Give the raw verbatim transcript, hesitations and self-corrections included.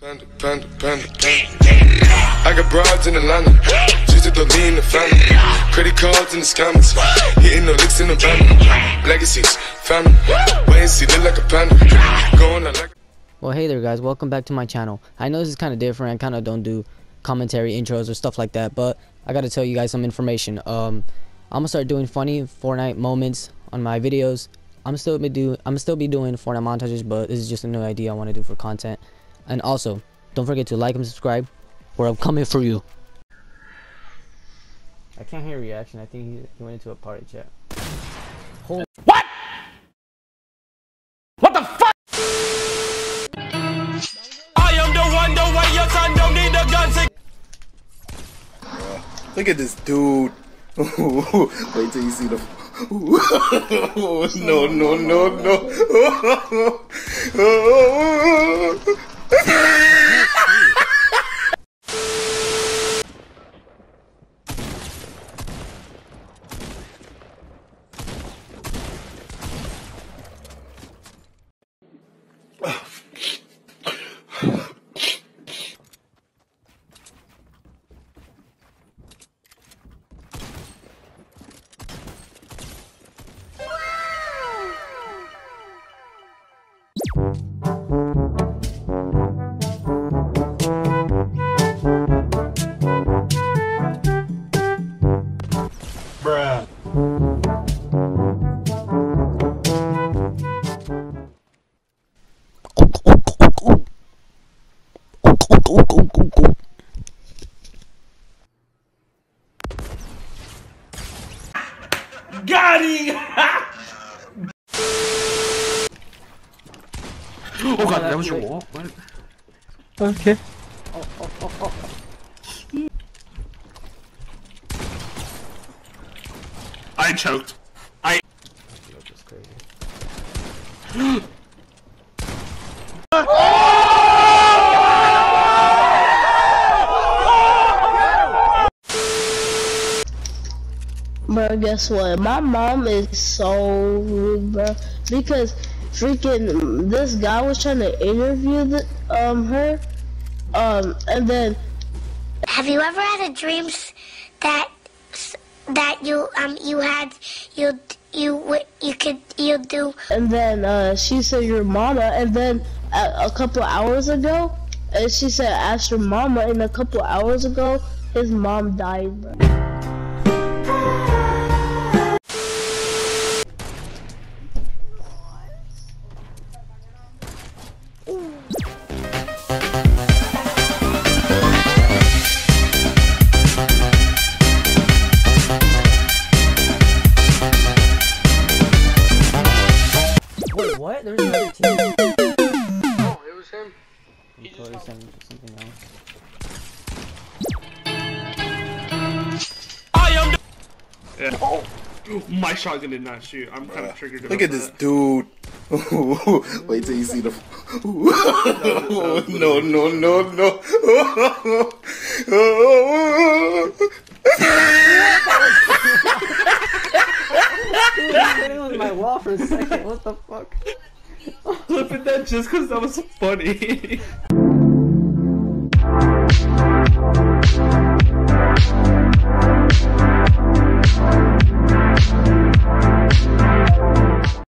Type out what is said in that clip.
Panda, panda, panda, panda. I got broads in Atlanta, just to throw me in the family. Credit cards in the scammers, hitting no licks in the van. Legacies, family, wait and see, look like a panda. Going out like. Well, hey there, guys. Welcome back to my channel. I know this is kind of different. I kind of don't do commentary intros or stuff like that, but I got to tell you guys some information. Um, I'm gonna start doing funny Fortnite moments on my videos. I'm still gonna do. I'm still be doing Fortnite montages, but this is just a new idea I want to do for content. And also, don't forget to like and subscribe, or I'm coming for you. I can't hear reaction. I think he, he went into a party chat. Holy what? What the fuck? I am the one, the way your son don't need a gun to. Look at this dude. Wait till you see the. no, no, no, no, no. Got him! Oh god, that was your wall. What? Okay. Oh, oh, oh, oh. I choked. I. That's crazy. Bro, guess what? My mom is so rude, bro. Because freaking this guy was trying to interview the, um her, um, and then. Have you ever had a dream that that you um you had you you you could you do? And then uh, she said your mama, and then a, a couple hours ago, and she said ask your mama, and a couple hours ago, his mom died, bro. What? There was another team. Oh, it was him. He just or something, something else. I am the yeah. Oh, my shotgun did not shoot. I'm kind of triggered. Look at this that. dude. Wait till you see the. No, no, no, no. My wall for a second. What the fuck? Look at that, just because that was funny.